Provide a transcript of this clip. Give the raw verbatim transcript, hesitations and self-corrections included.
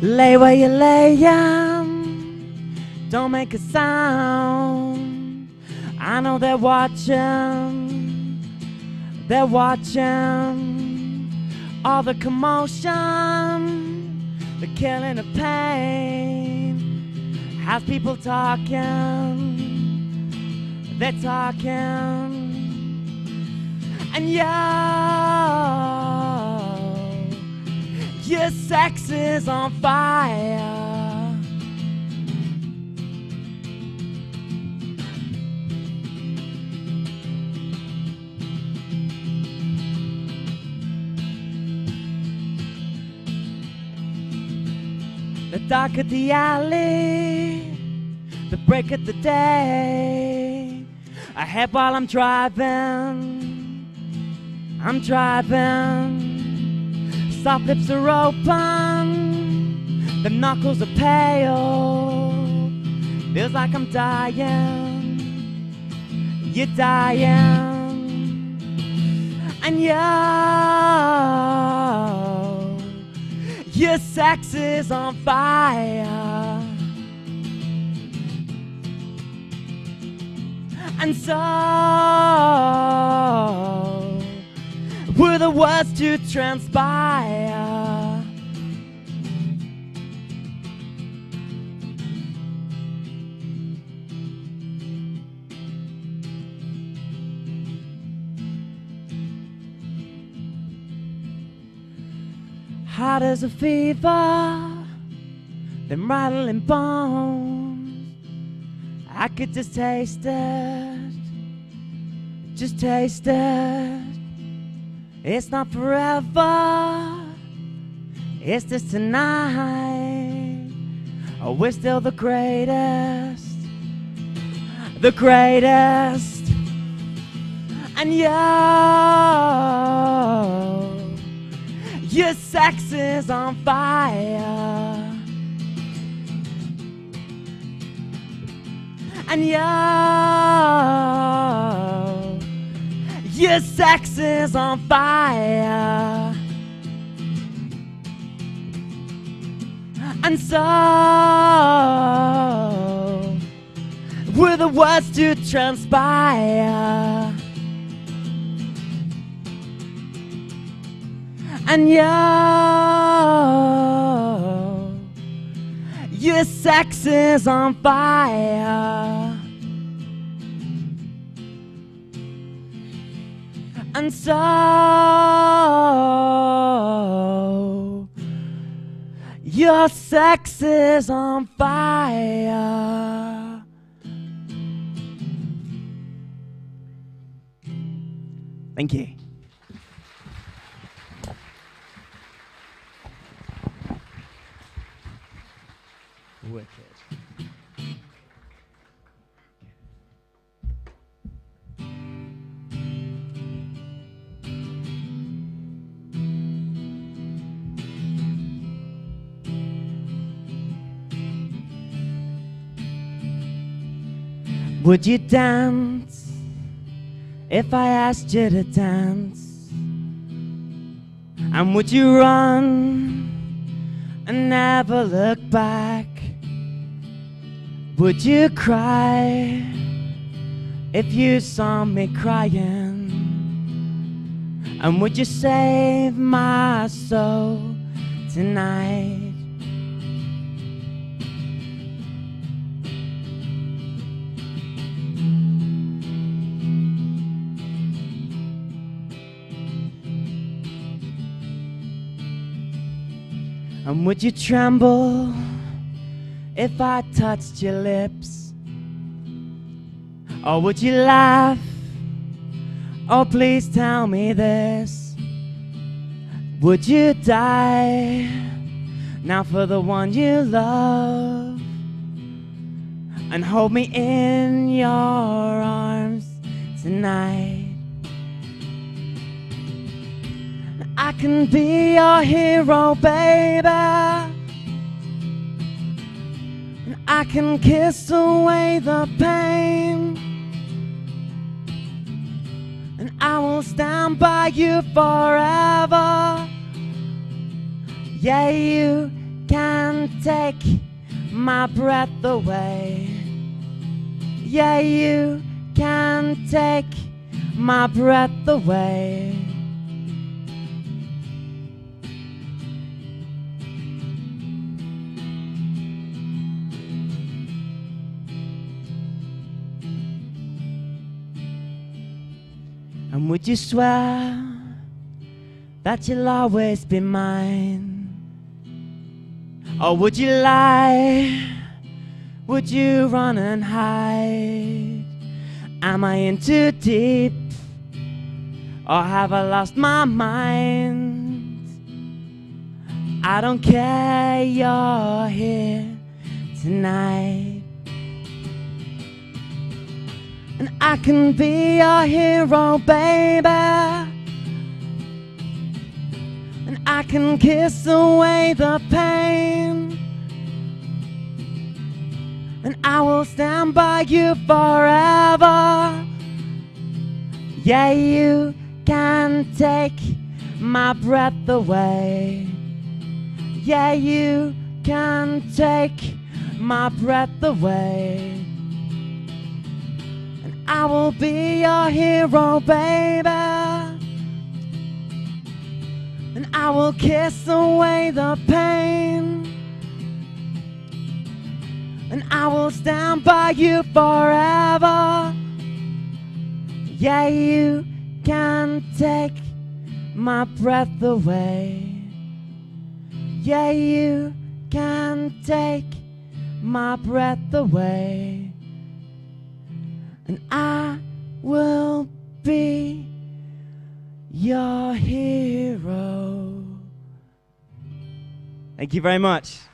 Lay where you lay down, don't make a sound. I know they're watching, they're watching. All the commotion, the killing, the pain. Half people talking, they're talking. And yeah, your sex is on fire. The dark of the alley, the break of the day. Ahead while I'm driving, I'm driving. Soft lips are open, the knuckles are pale. Feels like I'm dying, you're dying. And yo, your sex is on fire. And so were the words to transpire. Hot as a fever, them rattling bones. I could just taste it, just taste it. It's not forever, it's just tonight. Oh, we're still the greatest, the greatest. And yo, your sex is on fire. And yo, your sex is on fire. And so were the words to transpire. And yo, your sex is on fire. And so your sex is on fire. Thank you. Wicked. Would you dance if I asked you to dance? And would you run and never look back? Would you cry if you saw me crying? And would you save my soul tonight? And would you tremble if I touched your lips? Or would you laugh? Oh, please tell me this. Would you die now for the one you love? And hold me in your arms tonight. I can be your hero, baby. And I can kiss away the pain. And I will stand by you forever. Yeah, you can can take my breath away. Yeah, you can take my breath away. And would you swear that you'll always be mine? Or would you lie? Would you run and hide? Am I in too deep? Or have I lost my mind? I don't care, you're here tonight. And I can be your hero, baby. And I can kiss away the pain. And I will stand by you forever. Yeah, you can take my breath away. Yeah, you can take my breath away. I will be your hero, baby. And I will kiss away the pain. And I will stand by you forever. Yeah, you can take my breath away. Yeah, you can take my breath away. And I will be your hero. Thank you very much.